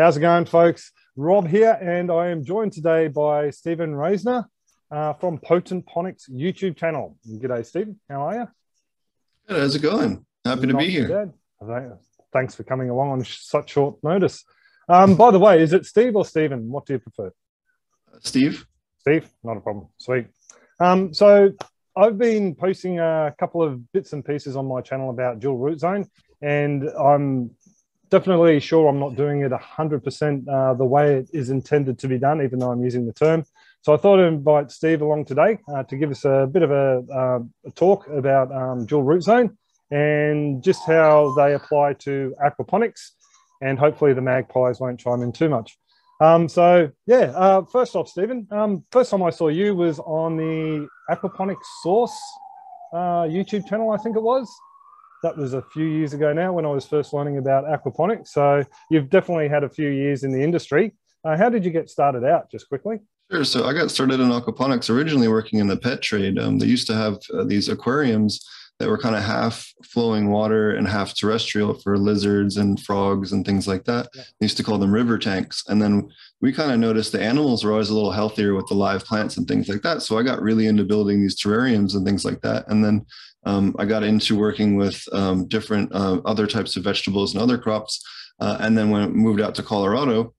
How's it going, folks? Rob here, and I am joined today by Steven Raisner from Potent Ponics YouTube channel. G'day, Steve. How are you? Good. How's it going? Happy to be here. Thanks for coming along on such short notice. By the way, is it Steve or Steven? What do you prefer? Steve. Steve, not a problem. Sweet. So I've been posting a couple of bits and pieces on my channel about Dual Root Zone, and I'm definitely sure I'm not doing it 100% the way it is intended to be done, even though I'm using the term. So I thought I'd invite Steve along today to give us a bit of a talk about Dual Root Zone and just how they apply to aquaponics, and hopefully the magpies won't chime in too much. So yeah, first off, Stephen, first time I saw you was on the Aquaponics Source YouTube channel, I think it was. That was a few years ago now when I was first learning about aquaponics. So you've definitely had a few years in the industry. How did you get started out, just quickly? Sure, so I got started in aquaponics originally working in the pet trade. They used to have these aquariums that were kind of half flowing water and half terrestrial for lizards and frogs and things like that. Yeah. They used to call them river tanks. And then we kind of noticed the animals were always a little healthier with the live plants and things like that. So I got really into building these terrariums and things like that. And then I got into working with different other types of vegetables and other crops. And then when I moved out to Colorado,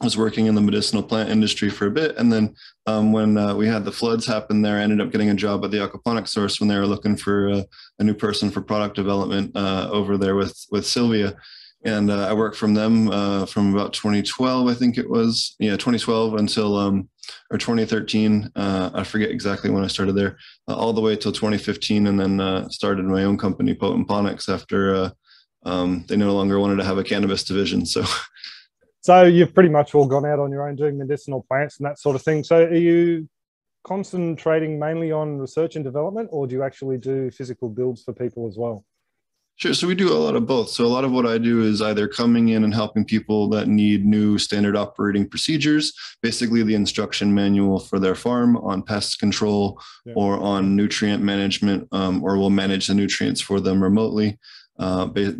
I was working in the medicinal plant industry for a bit. And then when we had the floods happen there, I ended up getting a job at the Aquaponics Source when they were looking for a new person for product development over there with Sylvia. And I worked from them from about 2012, I think it was. Yeah, 2012 until, or 2013. I forget exactly when I started there, all the way till 2015. And then started my own company, Potent Ponics, after they no longer wanted to have a cannabis division. So... So you've pretty much all gone out on your own doing medicinal plants and that sort of thing. So are you concentrating mainly on research and development, or do you actually do physical builds for people as well? Sure. So we do a lot of both. So a lot of what I do is either coming in and helping people that need new standard operating procedures, basically the instruction manual for their farm on pest control, yeah, or on nutrient management, or we'll manage the nutrients for them remotely.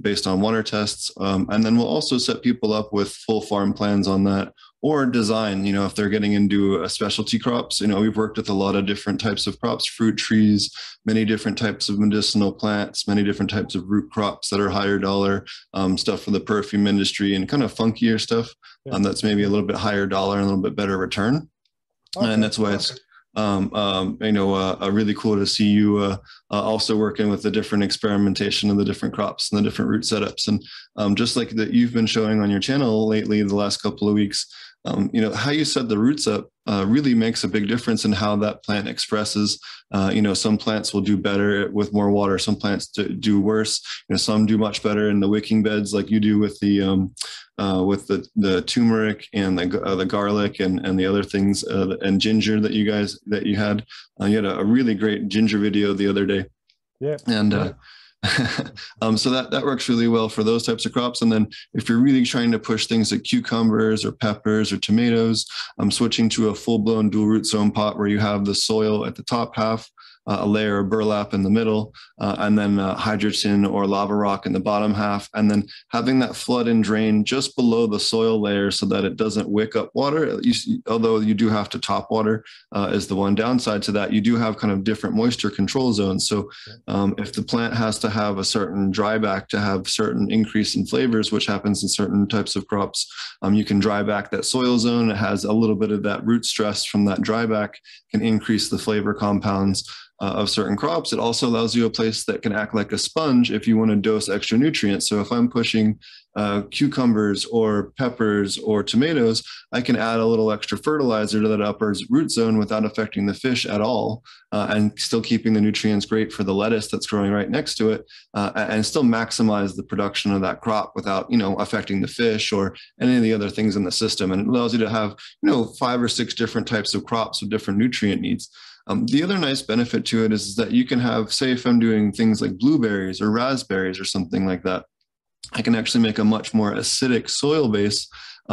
Based on water tests. And then we'll also set people up with full farm plans on that, or design, you know, if they're getting into specialty crops. You know, we've worked with a lot of different types of crops, fruit trees, many different types of medicinal plants, many different types of root crops that are higher dollar, stuff for the perfume industry and kind of funkier stuff, yeah, that's maybe a little bit higher dollar and a little bit better return. Okay. And that's why it's you know, really cool to see you also working with the different experimentation of the different crops and the different root setups. And just like that you've been showing on your channel lately, the last couple of weeks, you know, how you set the roots up really makes a big difference in how that plant expresses. You know, some plants will do better with more water. Some plants do worse. You know, some do much better in the wicking beds, like you do with the turmeric and the garlic and the other things and ginger that you guys had. You had a really great ginger video the other day. Yeah, and. Right. So that works really well for those types of crops. And then if you're really trying to push things like cucumbers or peppers or tomatoes, switching to a full-blown dual root zone pot where you have the soil at the top half, a layer of burlap in the middle, and then hydrogen or lava rock in the bottom half, and then having that flood and drain just below the soil layer so that it doesn't wick up water. Although you do have to top water is the one downside to that. You do have kind of different moisture control zones. So if the plant has to have a certain dryback to have certain increase in flavors, which happens in certain types of crops, you can dry back that soil zone. It has a little bit of that root stress from that dryback, can increase the flavor compounds of certain crops. It also allows you a place that can act like a sponge if you want to dose extra nutrients. So if I'm pushing cucumbers or peppers or tomatoes, I can add a little extra fertilizer to that upper root zone without affecting the fish at all, and still keeping the nutrients great for the lettuce that's growing right next to it, and still maximize the production of that crop without, you know, affecting the fish or any of the other things in the system. And it allows you to have, you know, 5 or 6 different types of crops with different nutrient needs. The other nice benefit to it is that you can have, say if I'm doing things like blueberries or raspberries or something like that, I can actually make a much more acidic soil base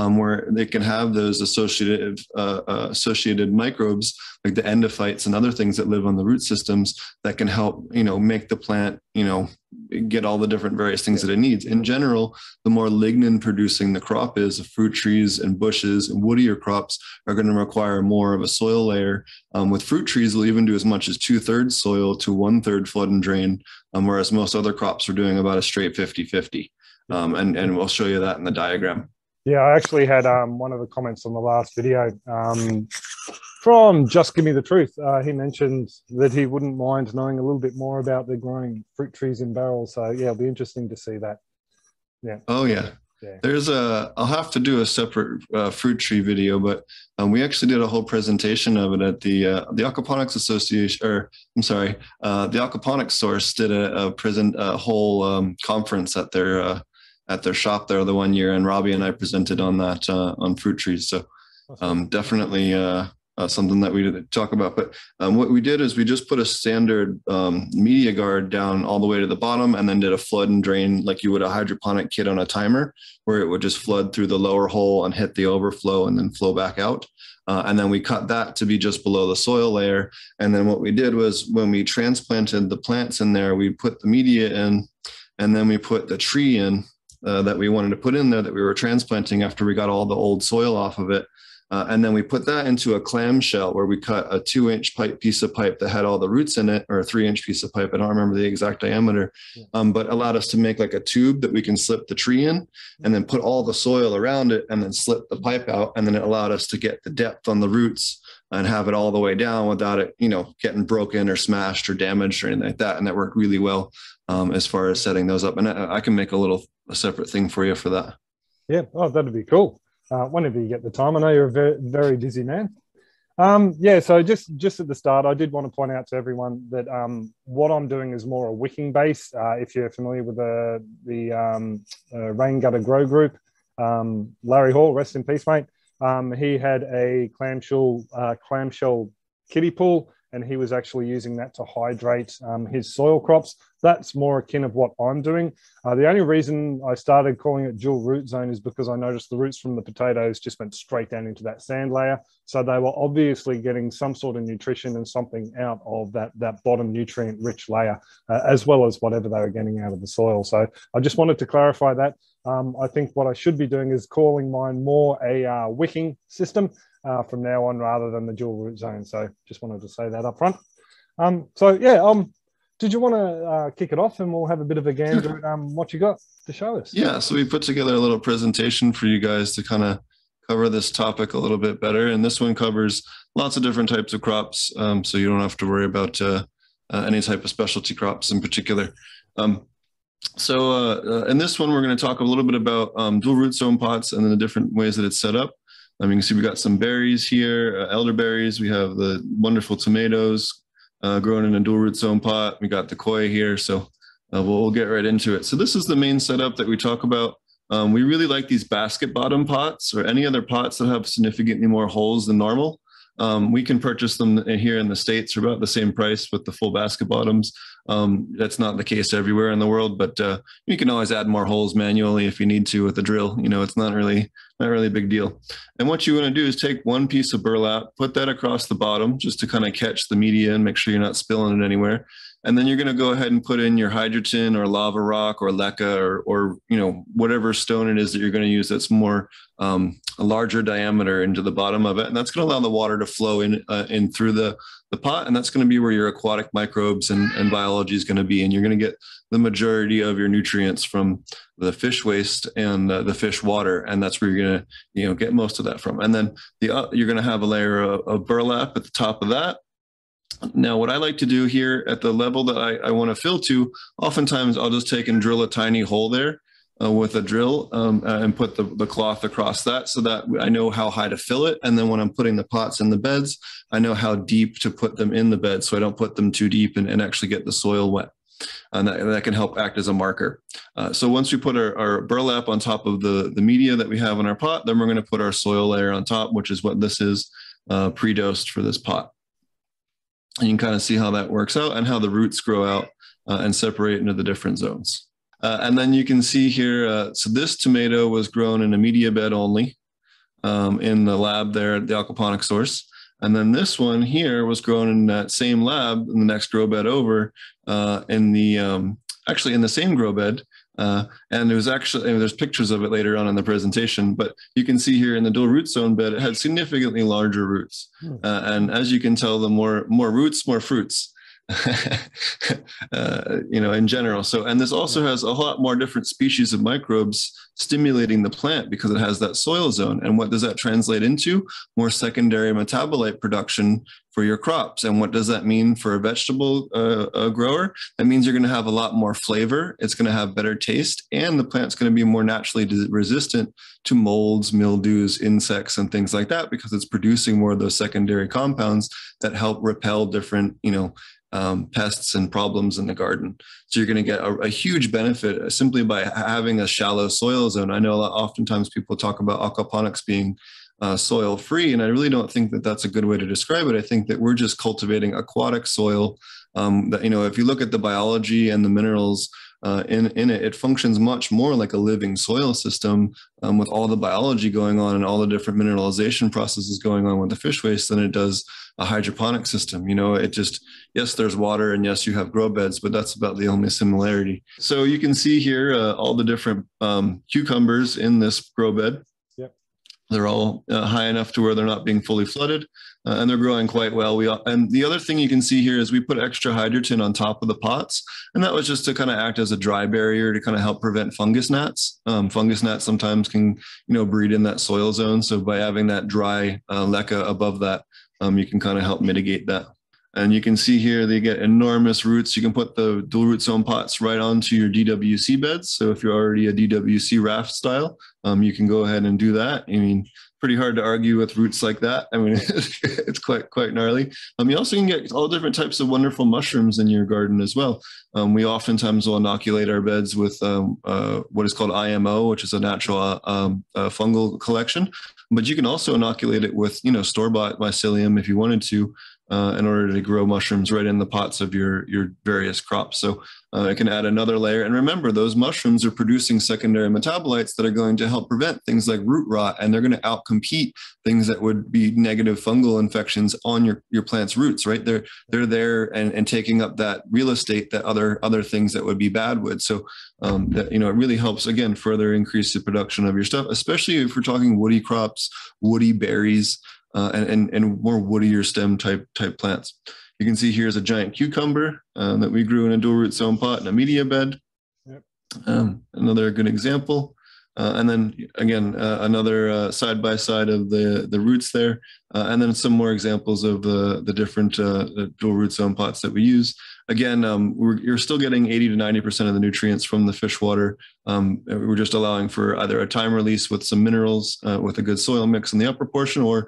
where they can have those associated microbes like the endophytes and other things that live on the root systems that can help, make the plant, get all the different various things that it needs. In general, the more lignin producing the crop is, the fruit trees and bushes and woodier crops are going to require more of a soil layer. With fruit trees, they'll even do as much as 2/3 soil to 1/3 flood and drain, whereas most other crops are doing about a straight 50-50. And we'll show you that in the diagram. Yeah, I actually had one of the comments on the last video from Just Give Me the Truth. He mentioned that he wouldn't mind knowing a little bit more about the growing fruit trees in barrels. So yeah, it'll be interesting to see that. Yeah. Oh yeah. Yeah. There's a, I'll have to do a separate fruit tree video, but we actually did a whole presentation of it at the Aquaponics Association, or I'm sorry, the Aquaponics Source did a whole conference at their shop there the one year, and Robbie and I presented on that on fruit trees. So definitely something that we did talk about. But what we did is we just put a standard media guard down all the way to the bottom, and then did a flood and drain like you would a hydroponic kit on a timer, where it would just flood through the lower hole and hit the overflow and then flow back out. And then we cut that to be just below the soil layer. And then what we did was when we transplanted the plants in there, we put the media in, and then we put the tree in that we wanted to put in there that we were transplanting after we got all the old soil off of it. And then we put that into a clamshell where we cut a 2-inch pipe, piece of pipe that had all the roots in it, or a 3-inch piece of pipe. I don't remember the exact diameter, but allowed us to make like a tube that we can slip the tree in and then put all the soil around it and then slip the pipe out. And then it allowed us to get the depth on the roots and have it all the way down without it, getting broken or smashed or damaged or anything like that. And that worked really well as far as setting those up. And I can make a separate thing for you for that. Yeah. Oh, that'd be cool. Whenever you get the time. I know you're a very, very busy man. Yeah, so just at the start, I did want to point out to everyone that what I'm doing is more a wicking base. If you're familiar with the Rain Gutter Grow Group, Larry Hall, rest in peace, mate. He had a clamshell kiddie pool, and he was actually using that to hydrate his soil crops. That's more akin of what I'm doing. The only reason I started calling it dual root zone is because I noticed the roots from the potatoes just went straight down into that sand layer. So they were obviously getting some sort of nutrition and something out of that bottom nutrient-rich layer, as well as whatever they were getting out of the soil. So I just wanted to clarify that. I think what I should be doing is calling mine more a wicking system from now on, rather than the dual root zone. So just wanted to say that up front. So yeah, did you want to kick it off, and we'll have a bit of a gander at what you got to show us? Yeah, so we put together a little presentation for you guys to kind of cover this topic a little bit better. And this one covers lots of different types of crops, so you don't have to worry about any type of specialty crops in particular. So in this one, we're going to talk a little bit about dual root zone pots and then the different ways that it's set up. You can see we got some berries here, elderberries. We have the wonderful tomatoes grown in a dual root zone pot. We got the koi here, so we'll get right into it. So this is the main setup that we talk about. We really like these basket bottom pots, or any other pots that have significantly more holes than normal. We can purchase them here in the States for about the same price with the full basket bottoms. That's not the case everywhere in the world, but you can always add more holes manually if you need to with a drill. It's not really a big deal. And what you want to do is take one piece of burlap, put that across the bottom just to kind of catch the media and make sure you're not spilling it anywhere. And then you're going to go ahead and put in your hydrogen or lava rock or leca or whatever stone it is that you're going to use that's more a larger diameter into the bottom of it. And that's going to allow the water to flow in through the pot. And that's going to be where your aquatic microbes and biology is going to be. And you're going to get the majority of your nutrients from the fish waste and the fish water. And that's where you're going to get most of that from. And then you're going to have a layer of burlap at the top of that. Now, what I like to do here at the level that I want to fill to, oftentimes I'll just take and drill a tiny hole there with a drill and put the cloth across that so that I know how high to fill it. And then when I'm putting the pots in the beds, I know how deep to put them in the bed so I don't put them too deep and actually get the soil wet. And that can help act as a marker. So once we put our burlap on top of the media that we have in our pot, then we're going to put our soil layer on top, which is what this is pre-dosed for this pot. And you can kind of see how that works out and how the roots grow out and separate into the different zones. And then you can see here, so this tomato was grown in a media bed only. in the lab there at the Aquaponics Source. And then this one here was grown in that same lab in the next grow bed over, in the, actually in the same grow bed. And it was actually, there's pictures of it later on in the presentation, but you can see here in the dual root zone bed, it had significantly larger roots. And as you can tell, the more roots, more fruits, you know, in general. So, and this also has a lot more different species of microbes stimulating the plant because it has that soil zone. And what does that translate into? More secondary metabolite production for your crops. And what does that mean for a vegetable grower? That means you're going to have a lot more flavor. It's going to have better taste, and the plant's going to be more naturally resistant to molds, mildews, insects, and things like that, because it's producing more of those secondary compounds that help repel different, you know, pests and problems in the garden. So you're going to get a huge benefit simply by having a shallow soil zone. I know a lot, oftentimes people talk about aquaponics being soil free. And I really don't think that that's a good way to describe it. I think that we're just cultivating aquatic soil that, you know, if you look at the biology and the minerals in it, it functions much more like a living soil system with all the biology going on and all the different mineralization processes going on with the fish waste than it does a hydroponic system. You know, it just, yes, there's water and yes, you have grow beds, but that's about the only similarity. So you can see here all the different cucumbers in this grow bed. They're all high enough to where they're not being fully flooded, and they're growing quite well. And the other thing you can see here is we put extra hydrogen on top of the pots, and that was just to kind of act as a dry barrier to kind of help prevent fungus gnats. Fungus gnats sometimes can, you know, breed in that soil zone. So by having that dry LECA above that, you can kind of help mitigate that. And you can see here, they get enormous roots. You can put the dual root zone pots right onto your DWC beds. So if you're already a DWC raft style, you can go ahead and do that. I mean, pretty hard to argue with roots like that. I mean, it's quite gnarly. You also can get all different types of wonderful mushrooms in your garden as well. We oftentimes will inoculate our beds with what is called IMO, which is a natural fungal collection. But you can also inoculate it with, you know, store-bought mycelium if you wanted to, in order to grow mushrooms right in the pots of your various crops. So it can add another layer. And remember, those mushrooms are producing secondary metabolites that are going to help prevent things like root rot, and they're going to outcompete things that would be negative fungal infections on your plant's roots, right? They're there and taking up that real estate that other things that would be bad would. So that, you know, it really helps, again, further increase the production of your stuff, especially if we're talking woody crops, woody berries, and more woodier stem type plants. You can see here's a giant cucumber that we grew in a dual root zone pot in a media bed. Yep. Another good example. And then again, another side by side of the roots there. And then some more examples of the different dual root zone pots that we use. Again, you're still getting 80 to 90% of the nutrients from the fish water. We're just allowing for either a time release with some minerals with a good soil mix in the upper portion, or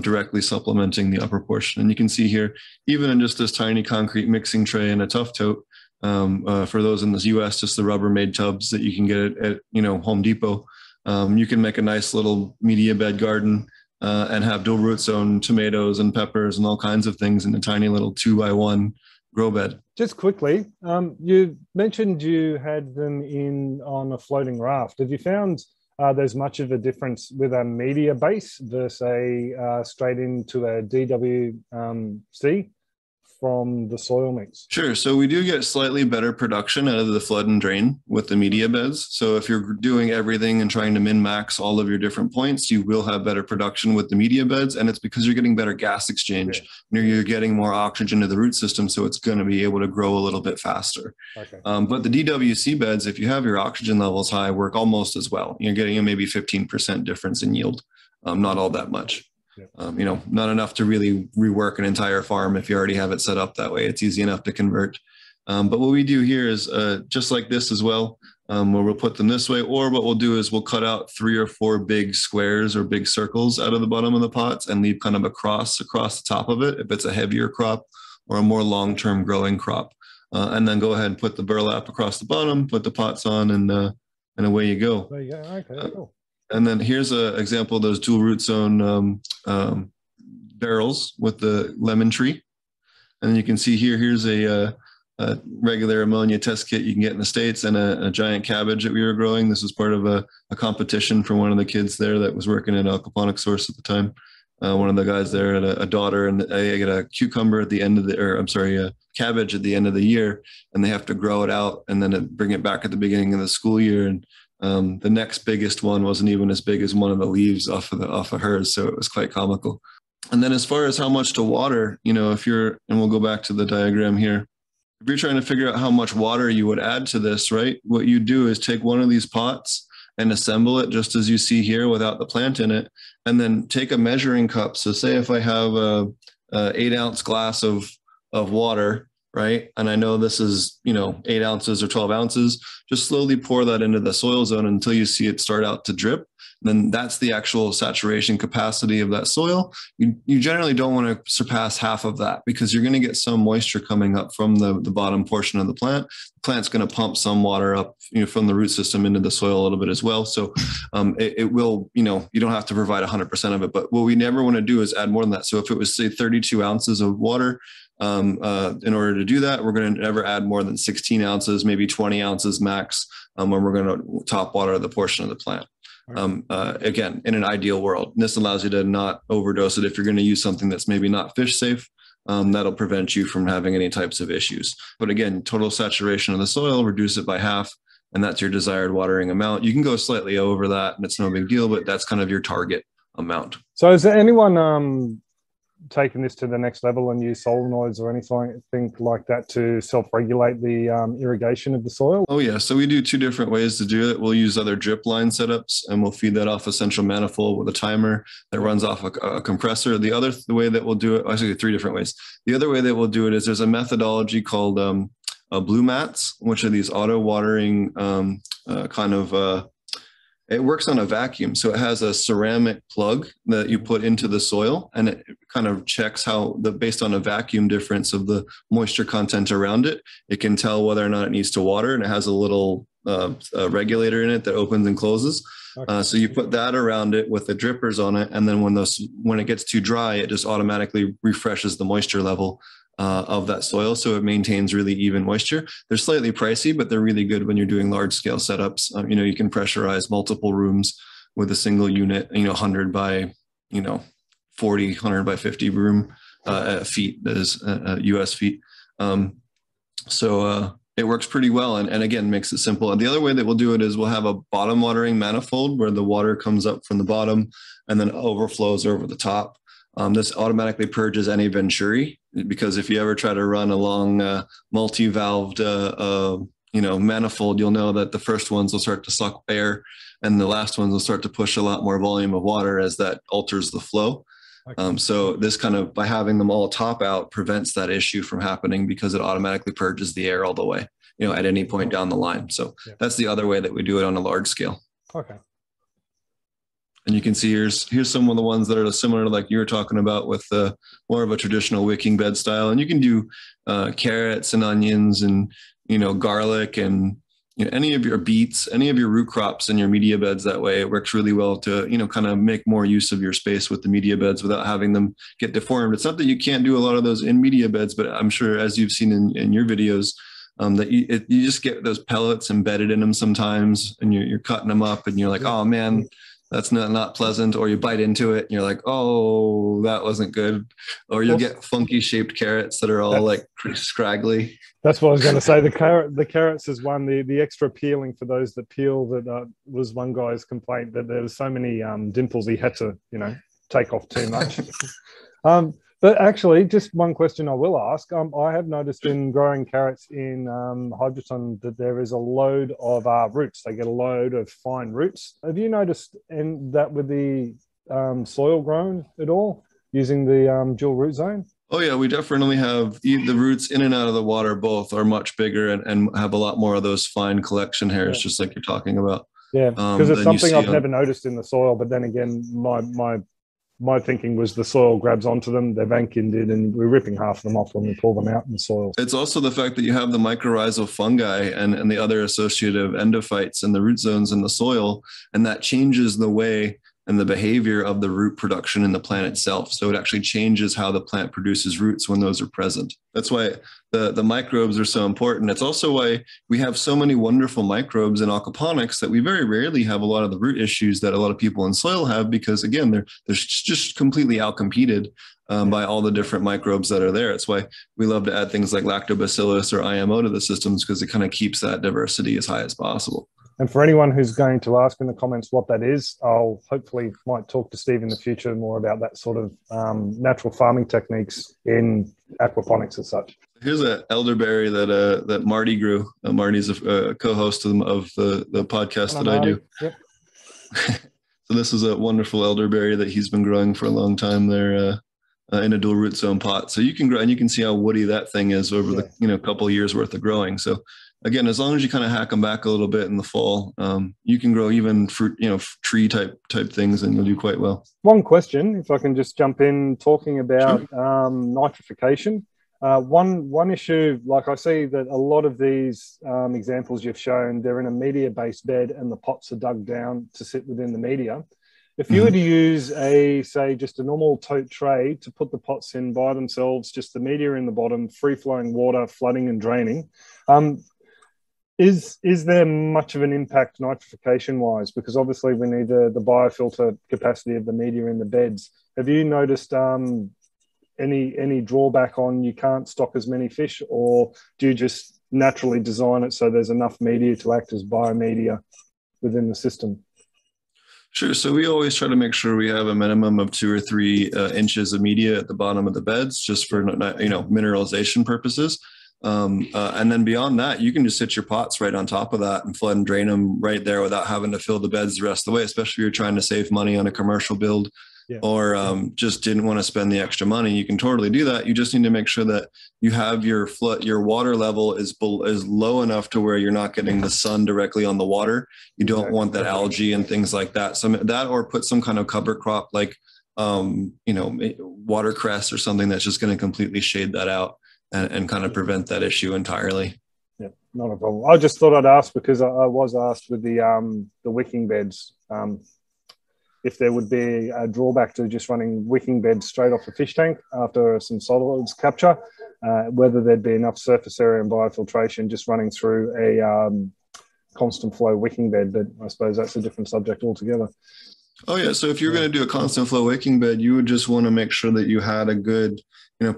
directly supplementing the upper portion. And you can see here, even in just this tiny concrete mixing tray and a tuff tote, for those in the US, just the Rubbermaid tubs that you can get at, you know, Home Depot, you can make a nice little media bed garden and have dual root zone tomatoes and peppers and all kinds of things in a tiny little 2x1 grow bed. Just quickly, you mentioned you had them in on a floating raft. Have you found there's much of a difference with a media base versus a straight into a DWC from the soil mix? Sure. So we do get slightly better production out of the flood and drain with the media beds. So if you're doing everything and trying to min-max all of your different points, you will have better production with the media beds. And it's because you're getting better gas exchange. Okay. You're getting more oxygen to the root system, so it's going to be able to grow a little bit faster. Okay. But the DWC beds, if you have your oxygen levels high, work almost as well. You're getting a maybe 15% difference in yield. Not all that much. Yep. You know, not enough to really rework an entire farm if you already have it set up that way. It's easy enough to convert. But what we do here is just like this as well, where we'll put them this way, or what we'll do is we'll cut out 3 or 4 big squares or big circles out of the bottom of the pots and leave kind of a cross across the top of it if it's a heavier crop or a more long-term growing crop. And then go ahead and put the burlap across the bottom, put the pots on, and away you go. There you go. Okay, cool. And then here's an example of those dual root zone barrels with the lemon tree. And you can see here, here's a a regular ammonia test kit you can get in the States and a giant cabbage that we were growing. This was part of a competition from one of the kids there that was working at Aquaponics Source at the time. One of the guys there had a daughter, and they get a cucumber at the end of the, or I'm sorry, a cabbage at the end of the year, and they have to grow it out and then bring it back at the beginning of the school year. And the next biggest one wasn't even as big as one of the leaves off of hers. So it was quite comical. And then as far as how much to water, you know, if you're, and we'll go back to the diagram here. If you're trying to figure out how much water you would add to this, right? What you do is take one of these pots and assemble it just as you see here without the plant in it, and then take a measuring cup. So say if I have a 8 ounce glass of water, right? And I know this is, you know, 8 ounces or 12 ounces, just slowly pour that into the soil zone until you see it start out to drip. Then that's the actual saturation capacity of that soil. You generally don't want to surpass half of that because you're going to get some moisture coming up from the bottom portion of the plant. The plant's going to pump some water up, you know, from the root system into the soil a little bit as well. So it will, you know, you don't have to provide 100% of it, but what we never want to do is add more than that. So if it was say 32 ounces of water, in order to do that, we're going to never add more than 16 ounces, maybe 20 ounces max, when we're going to top water the portion of the plant. Again, in an ideal world, and this allows you to not overdose it. If you're going to use something that's maybe not fish safe, that'll prevent you from having any types of issues. But again, total saturation of the soil, reduce it by half, and that's your desired watering amount. You can go slightly over that and it's no big deal, but that's kind of your target amount. So is there anyone taking this to the next level and use solenoids or anything like that to self-regulate the irrigation of the soil? Oh yeah, so we do two different ways to do it. We'll use other drip line setups and we'll feed that off a central manifold with a timer that runs off a compressor. The way that we'll do it, actually three different ways. The other way that we'll do it is there's a methodology called Blumats, which are these auto-watering it works on a vacuum. So it has a ceramic plug that you put into the soil, and it kind of checks how based on a vacuum difference of the moisture content around it, it can tell whether or not it needs to water. And it has a little regulator in it that opens and closes. Okay. So you put that around it with the drippers on it. And then when it gets too dry, it just automatically refreshes the moisture level of that soil. So it maintains really even moisture. They're slightly pricey, but they're really good when you're doing large scale setups. You know, you can pressurize multiple rooms with a single unit, you know, 100 by, you know, 40, 100 by 50 room feet, that is US feet. It works pretty well. And again, makes it simple. And the other way that we'll do it is we'll have a bottom watering manifold where the water comes up from the bottom and then overflows over the top. This automatically purges any venturi, because if you ever try to run along a multi-valved, manifold, you'll know that the first ones will start to suck air and the last ones will start to push a lot more volume of water as that alters the flow. Okay. So this kind of, by having them all top out, prevents that issue from happening because it automatically purges the air all the way, you know, at any point down the line. So yeah, that's the other way that we do it on a large scale. Okay. And you can see here's some of the ones that are similar to like you were talking about with more of a traditional wicking bed style. And you can do carrots and onions and, you know, garlic and, you know, any of your beets, any of your root crops in your media beds that way. It works really well to, you know, kind of make more use of your space with the media beds without having them get deformed. It's not that you can't do a lot of those in media beds, but I'm sure as you've seen in your videos, you just get those pellets embedded in them sometimes, and you're cutting them up and you're like, oh man, that's not pleasant. Or you bite into it and you're like, oh, that wasn't good. Or you'll get funky shaped carrots that are all like scraggly. That's what I was going to say. The carrots is one. The extra peeling for those that peel, that was one guy's complaint, that there was so many dimples he had to, you know, take off too much. But actually, just one question I will ask. I have noticed in growing carrots in hydroton that there is a load of roots. They get a load of fine roots. Have you noticed that with the soil grown at all, using the dual root zone? Oh yeah, we definitely have the roots in and out of the water. Both are much bigger and have a lot more of those fine collection hairs, just like you're talking about. Yeah, because it's something I've never noticed in the soil. But then again, my thinking was the soil grabs onto them, they're vacuumed, and we're ripping half of them off when we pull them out in the soil. It's also the fact that you have the mycorrhizal fungi and the other associative endophytes in the root zones in the soil, and that changes the way and the behavior of the root production in the plant itself. So it actually changes how the plant produces roots when those are present. That's why the microbes are so important. It's also why we have so many wonderful microbes in aquaponics that we very rarely have a lot of the root issues that a lot of people in soil have, because again, they're just completely outcompeted by all the different microbes that are there. It's why we love to add things like lactobacillus or IMO to the systems, because it kind of keeps that diversity as high as possible. And for anyone who's going to ask in the comments what that is, I'll hopefully might talk to Steve in the future more about that sort of natural farming techniques in aquaponics as such. Here's an elderberry that that Marty grew. Marty's a co-host of the podcast that I do. Yep. So this is a wonderful elderberry that he's been growing for a long time there in a dual root zone pot. So you can grow, and you can see how woody that thing is over the couple of years worth of growing. So again, as long as you kind of hack them back a little bit in the fall, you can grow even fruit, tree type things, and you'll do quite well. One question, if I can just jump in, talking about nitrification. One issue, like I see that a lot of these examples you've shown, they're in a media-based bed and the pots are dug down to sit within the media. If you were to use just a normal tote tray to put the pots in by themselves, just the media in the bottom, free-flowing water, flooding and draining, Is there much of an impact nitrification-wise? Because obviously we need the biofilter capacity of the media in the beds. Have you noticed any drawback on you can't stock as many fish, or do you just naturally design it so there's enough media to act as biomedia within the system? Sure. So we always try to make sure we have a minimum of 2 or 3 inches of media at the bottom of the beds, just for mineralization purposes. And then beyond that, you can just sit your pots right on top of that and flood and drain them right there without having to fill the beds the rest of the way, especially if you're trying to save money on a commercial build or just didn't want to spend the extra money. You can totally do that. You just need to make sure that you have your water level is low enough to where you're not getting the sun directly on the water. You don't want that algae and things like that. So that, or put some kind of cover crop like, watercress or something that's just going to completely shade that out and kind of prevent that issue entirely. Yeah, not a problem. I just thought I'd ask because I was asked with the wicking beds if there would be a drawback to just running wicking beds straight off the fish tank after some solids capture, whether there'd be enough surface area and biofiltration just running through a constant flow wicking bed, but I suppose that's a different subject altogether. Oh yeah, so if you're going to do a constant flow wicking bed, you would just want to make sure that you had a good,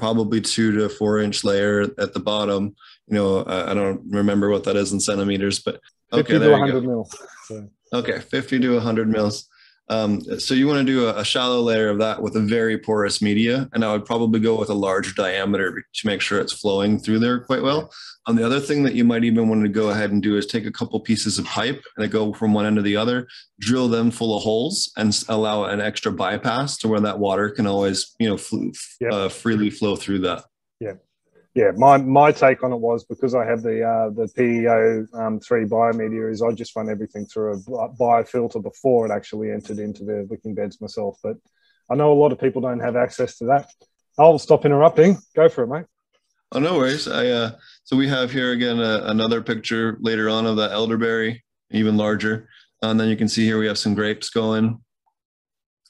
probably 2 to 4 inch layer at the bottom. I don't remember what that is in centimeters, but okay, 50 to 100 mil. So. Okay, 50 to 100 mils. So you want to do a shallow layer of that with a very porous media, and I would probably go with a large diameter to make sure it's flowing through there quite well. The other thing that you might even want to go ahead and do is take a couple pieces of pipe and go from one end to the other, drill them full of holes, and allow an extra bypass to where that water can always, freely flow through that. Yeah. Yeah, my take on it was, because I have the PEO3 biomedia, is I just run everything through a biofilter before it actually entered into the wicking beds myself. But I know a lot of people don't have access to that. I'll stop interrupting. Go for it, mate. Oh, no worries. So we have here again another picture later on of the elderberry, even larger. And then you can see here we have some grapes going.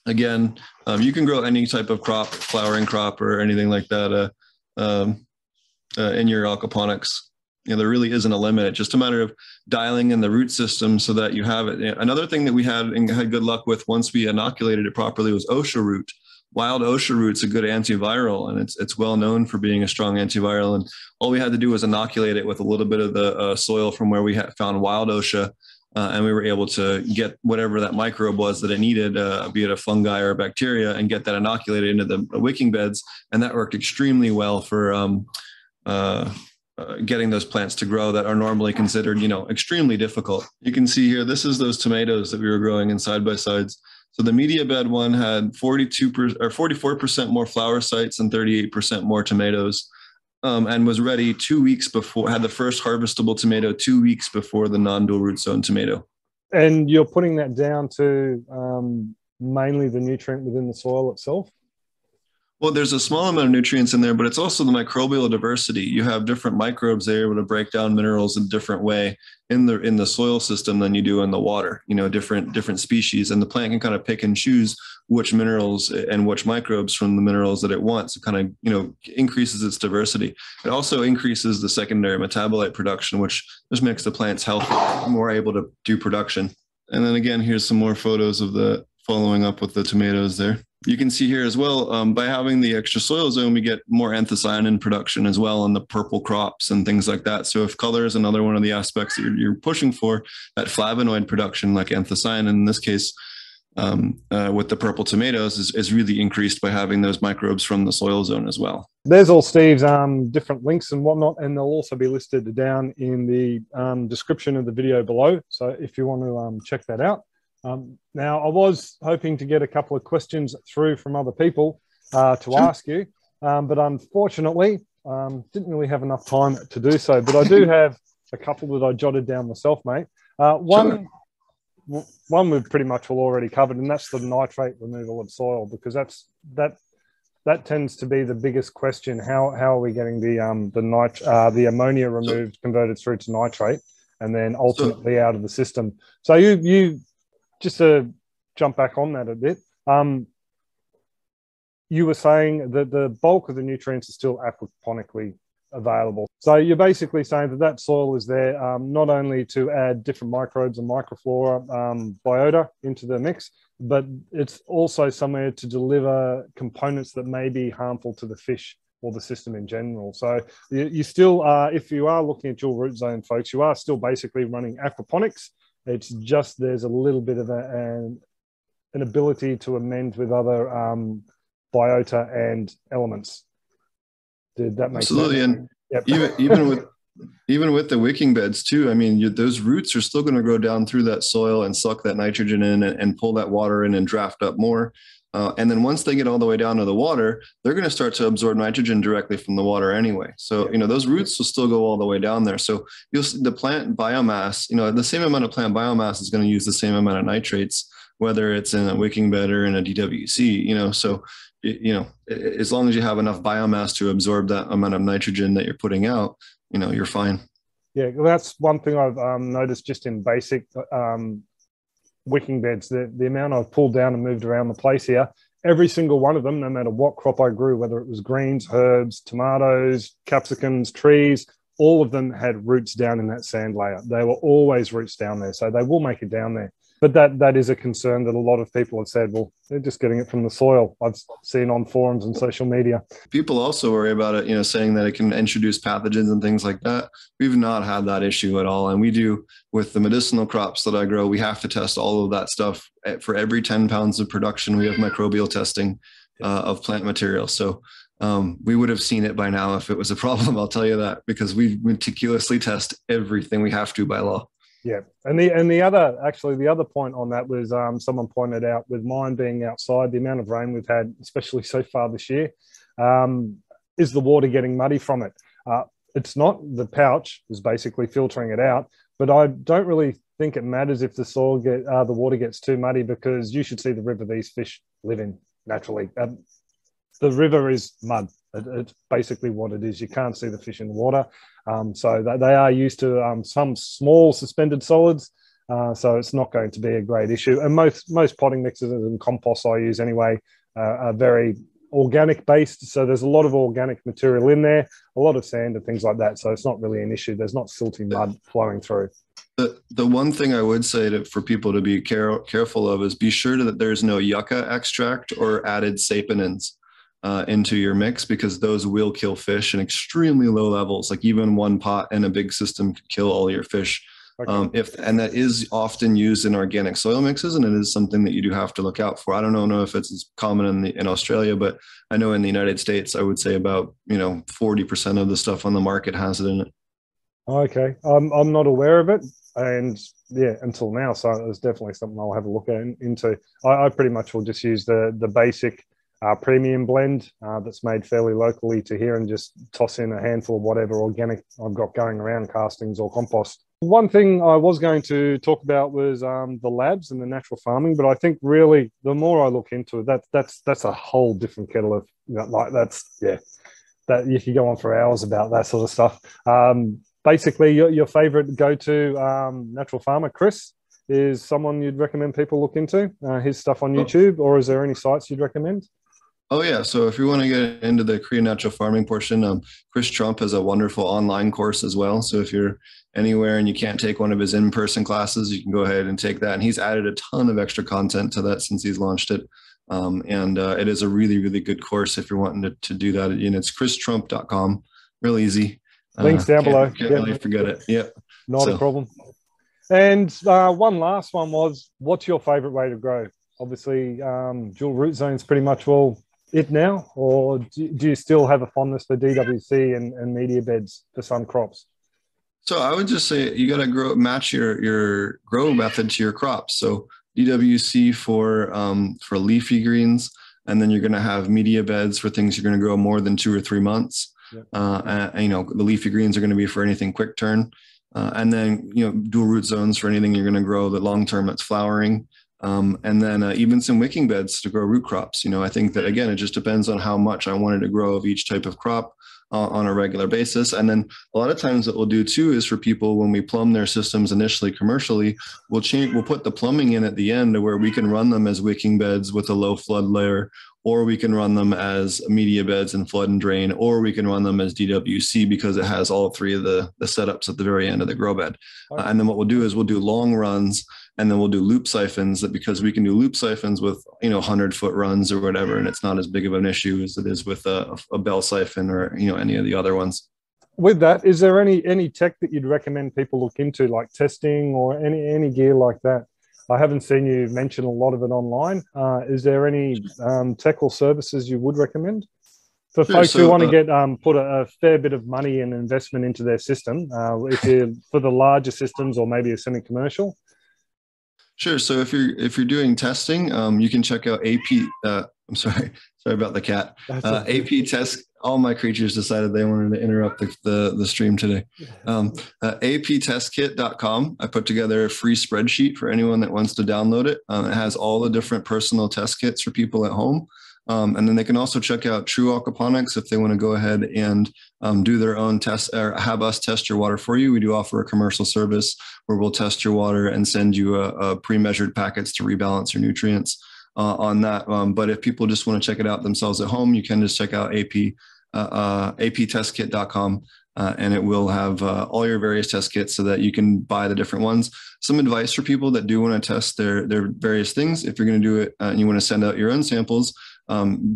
Again, you can grow any type of crop, flowering crop or anything like that. In your aquaponics, there really isn't a limit. It's just a matter of dialing in the root system so that you have it. Another thing that we had and had good luck with once we inoculated it properly was OSHA root. Wild OSHA root's a good antiviral, and it's well known for being a strong antiviral. And all we had to do was inoculate it with a little bit of the soil from where we had found wild OSHA, and we were able to get whatever that microbe was that it needed, be it a fungi or a bacteria, and get that inoculated into the wicking beds. And that worked extremely well for getting those plants to grow that are normally considered, extremely difficult. You can see here, this is those tomatoes that we were growing in side-by-sides. So the media bed one had 44% more flower sites and 38% more tomatoes, and was ready 2 weeks before, had the first harvestable tomato 2 weeks before the non-dual root zone tomato. And you're putting that down to mainly the nutrient within the soil itself? Well, there's a small amount of nutrients in there, but it's also the microbial diversity. You have different microbes that are able to break down minerals in a different way in the soil system than you do in the water, you know, different species. And the plant can kind of pick and choose which minerals and which microbes from the minerals that it wants. It kind of, you know, increases its diversity. It also increases the secondary metabolite production, which just makes the plants healthier, more able to do production. And then again, here's some more photos of the following up with the tomatoes there. You can see here as well, by having the extra soil zone, we get more anthocyanin production as well on the purple crops and things like that. So if color is another one of the aspects that you're pushing for, that flavonoid production like anthocyanin in this case, with the purple tomatoes is really increased by having those microbes from the soil zone as well. There's all Steve's different links and whatnot, and they'll also be listed down in the description of the video below. So if you want to check that out. Now, I was hoping to get a couple of questions through from other people to ask you, but unfortunately, didn't really have enough time to do so. But I do have a couple that I jotted down myself, mate. One we've pretty much all already covered, and that's the nitrate removal of soil, because that tends to be the biggest question. How are we getting the ammonia removed, converted through to nitrate, and then ultimately out of the system? So you just to jump back on that a bit, you were saying that the bulk of the nutrients are still aquaponically available. So you're basically saying that that soil is there not only to add different microbes and microflora biota into the mix, but it's also somewhere to deliver components that may be harmful to the fish or the system in general. So you still are, if you are looking at dual root zone, folks, you are still basically running aquaponics. It's just there's a little bit of an ability to amend with other biota and elements. Did that make sense? Absolutely, and yep. even with the wicking beds too, I mean, those roots are still going to grow down through that soil and suck that nitrogen in and pull that water in and draft up more. And then once they get all the way down to the water, they're going to start to absorb nitrogen directly from the water anyway. So, you know, those roots will still go all the way down there. So you'll see the plant biomass, you know, the same amount of plant biomass is going to use the same amount of nitrates, whether it's in a wicking bed or in a DWC, you know, so, you know, as long as you have enough biomass to absorb that amount of nitrogen that you're putting out, you know, you're fine. Yeah, well, that's one thing I've noticed just in basic wicking beds, the amount I've pulled down and moved around the place here, every single one of them, no matter what crop I grew, whether it was greens, herbs, tomatoes, capsicums, trees, all of them had roots down in that sand layer. They were always roots down there, so they will make it down there. But that is a concern that a lot of people have said, well, they're just getting it from the soil. I've seen on forums and social media. People also worry about it, you know, saying that it can introduce pathogens and things like that. We've not had that issue at all. And we do with the medicinal crops that I grow, we have to test all of that stuff. For every 10 pounds of production, we have microbial testing of plant material. So we would have seen it by now if it was a problem, I'll tell you that, because we meticulously test everything we have to by law. Yeah, and the other point on that was someone pointed out, with mine being outside, the amount of rain we've had, especially so far this year, is the water getting muddy from it? It's not. The pouch is basically filtering it out, but I don't really think it matters if the water gets too muddy, because you should see the river these fish live in naturally. The river is mud. It's basically what it is. You can't see the fish in the water. So they are used to some small suspended solids. So it's not going to be a great issue. And most potting mixes and compost I use anyway are very organic based. So there's a lot of organic material in there, a lot of sand and things like that. So it's not really an issue. There's not silty mud flowing through. The one thing I would say for people to be careful of is be sure that there's no yucca extract or added saponins into your mix, because those will kill fish in extremely low levels. Like even one pot in a big system could kill all your fish. Okay. And that is often used in organic soil mixes, and it is something that you do have to look out for. I don't know if it's as common in Australia, but I know in the United States, I would say about, you know, 40% of the stuff on the market has it in it. Okay. I'm not aware of it. And yeah, until now. So it's definitely something I'll have a look at into. I pretty much will just use the basic premium blend that's made fairly locally to here, and just toss in a handful of whatever organic I've got going around, castings or compost. one thing I was going to talk about was the labs and the natural farming, but I think really the more I look into it, that's a whole different kettle of, you know, like that you could go on for hours about that sort of stuff. Basically, your favorite go-to natural farmer, Chris, is someone you'd recommend people look into, his stuff on YouTube, or is there any sites you'd recommend? Oh yeah, so if you want to get into the Korean natural farming portion, Chris Trump has a wonderful online course as well. So if you're anywhere and you can't take one of his in-person classes, you can go ahead and take that. And he's added a ton of extra content to that since he's launched it. It is a really, really good course if you're wanting to do that. And it's christrump.com, real easy. Links down below. Can't really forget it. Yep. Not a problem. And one last one was, what's your favorite way to grow? Obviously, dual root zone's pretty much all it now, or do you still have a fondness for DWC and media beds for some crops? So I would just say you got to match your grow method to your crops. So DWC for leafy greens, and then you're going to have media beds for things you're going to grow more than 2 or 3 months. Yep. And, you know, the leafy greens are going to be for anything quick turn. And then, you know, dual root zones for anything you're going to grow that long term that's flowering. And then even some wicking beds to grow root crops. You know, I think that, again, it just depends on how much I wanted to grow of each type of crop on a regular basis. And then a lot of times what we'll do too is for people, when we plumb their systems initially commercially, we'll put the plumbing in at the end to where we can run them as wicking beds with a low flood layer, or we can run them as media beds and flood and drain, or we can run them as DWC because it has all three of the setups at the very end of the grow bed. Okay. And then what we'll do is we'll do long runs, and then we'll do loop siphons, that because we can do loop siphons with, you know, 100-foot runs or whatever, and it's not as big of an issue as it is with a bell siphon or, you know, any of the other ones. With that, is there any tech that you'd recommend people look into, like testing or any gear like that? I haven't seen you mention a lot of it online. Is there any tech or services you would recommend for folks who want to get put a fair bit of money and investment into their system, if you're for the larger systems or maybe a semi-commercial? Sure. So if you're doing testing, you can check out sorry about the cat. APTestKit. All my creatures decided they wanted to interrupt the stream today. APTestKit.com. I put together a free spreadsheet for anyone that wants to download it. It has all the different personal test kits for people at home. And then they can also check out True Aquaponics if they want to go ahead and do their own tests or have us test your water for you. We do offer a commercial service where we'll test your water and send you a pre-measured packets to rebalance your nutrients on that. But if people just want to check it out themselves at home, you can just check out APTestKit.com. And it will have all your various test kits so that you can buy the different ones. Some advice for people that do want to test their various things. If you're going to do it and you want to send out your own samples,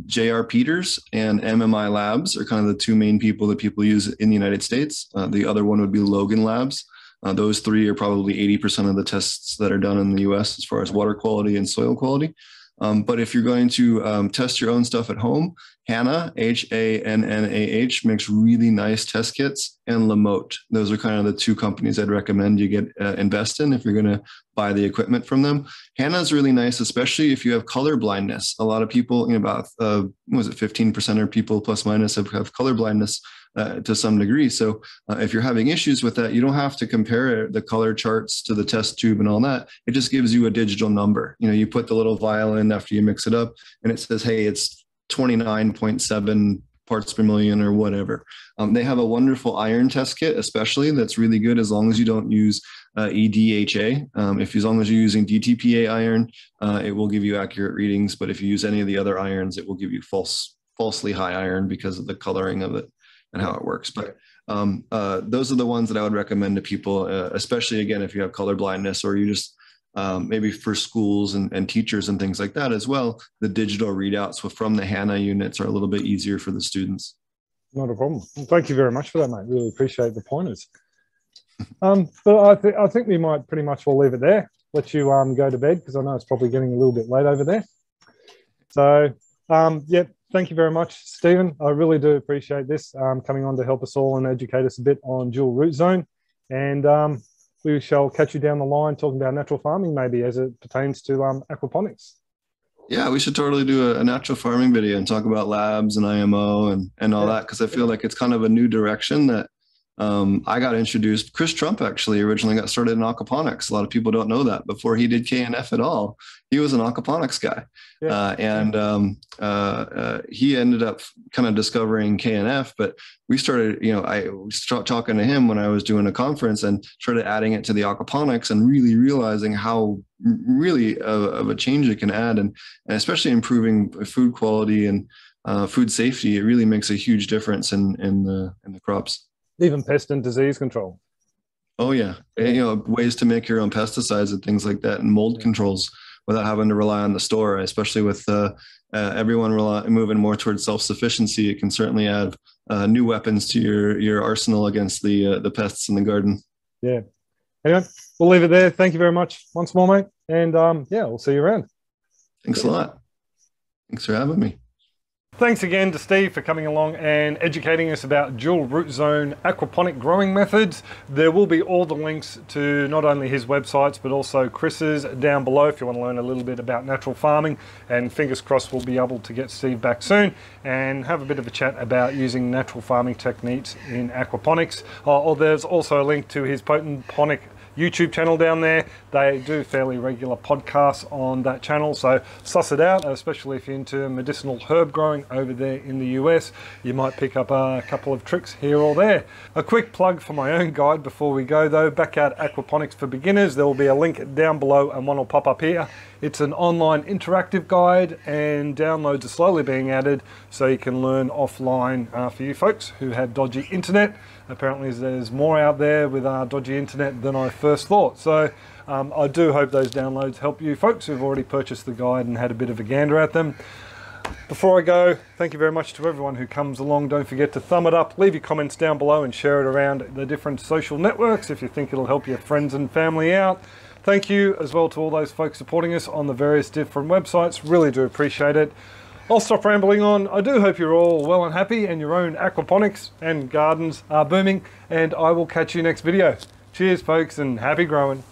J.R. Peters and MMI Labs are kind of the two main people that people use in the United States. The other one would be Logan Labs. Those three are probably 80% of the tests that are done in the US as far as water quality and soil quality. But if you're going to test your own stuff at home, HANNA, H-A-N-N-A-H, makes really nice test kits, and Lamotte. Those are kind of the two companies I'd recommend you invest in if you're going to buy the equipment from them. HANNA's really nice, especially if you have color blindness. A lot of people, you know, about 15% of people plus minus have color blindness to some degree. So if you're having issues with that, you don't have to compare the color charts to the test tube and all that. It just gives you a digital number. You know, you put the little vial in after you mix it up and it says, hey, it's 29.7 parts per million or whatever. They have a wonderful iron test kit, especially, that's really good as long as you don't use EDHA. As long as you're using DTPA iron, it will give you accurate readings. But if you use any of the other irons, it will give you falsely high iron because of the coloring of it and how it works. But those are the ones that I would recommend to people, especially, again, if you have color blindness, or you just maybe for schools and teachers and things like that as well. The digital readouts from the HANNA units are a little bit easier for the students. Not a problem. Well, thank you very much for that, mate. Really appreciate the pointers. But I think we might pretty much all leave it there. Let you go to bed, because I know it's probably getting a little bit late over there. So, yeah. Thank you very much, Stephen. I really do appreciate this coming on to help us all and educate us a bit on dual root zone. And we shall catch you down the line talking about natural farming, maybe as it pertains to aquaponics. Yeah, we should totally do a natural farming video and talk about labs and IMO and all that, because I feel like it's kind of a new direction that I got introduced. Chris Trump actually originally got started in aquaponics. A lot of people don't know that. Before he did KNF at all, he was an aquaponics guy. Yeah. He ended up kind of discovering KNF, but we started, you know, I started talking to him when I was doing a conference and started adding it to the aquaponics and really realizing how really of a change it can add, and especially improving food quality and food safety. It really makes a huge difference in the crops. Even pest and disease control. Oh yeah. And, you know, ways to make your own pesticides and things like that, and mold controls without having to rely on the store, especially with everyone moving more towards self-sufficiency. It can certainly add new weapons to your arsenal against the pests in the garden. Yeah. Anyway, we'll leave it there. Thank you very much once more, mate. And yeah, we'll see you around. Thanks a lot. Thanks for having me. Thanks again to Steve for coming along and educating us about dual root zone aquaponic growing methods. There will be all the links to not only his websites, but also Chris's down below if you want to learn a little bit about natural farming. And fingers crossed we'll be able to get Steve back soon and have a bit of a chat about using natural farming techniques in aquaponics. Oh, there's also a link to his Potent Ponic YouTube channel down there. They do fairly regular podcasts on that channel, so suss it out, especially if you're into medicinal herb growing over there in the US. You might pick up a couple of tricks here or there. A quick plug for my own guide before we go though, Backyard Aquaponics for Beginners. There will be a link down below and one will pop up here. It's an online interactive guide and downloads are slowly being added so you can learn offline for you folks who have dodgy internet. Apparently there's more out there with our dodgy internet than I first thought. So I do hope those downloads help you folks who've already purchased the guide and had a bit of a gander at them. Before I go, thank you very much to everyone who comes along. Don't forget to thumb it up, leave your comments down below and share it around the different social networks if you think it'll help your friends and family out. Thank you as well to all those folks supporting us on the various different websites. Really do appreciate it. I'll stop rambling on. I do hope you're all well and happy and your own aquaponics and gardens are booming, and I will catch you next video. Cheers folks, and happy growing.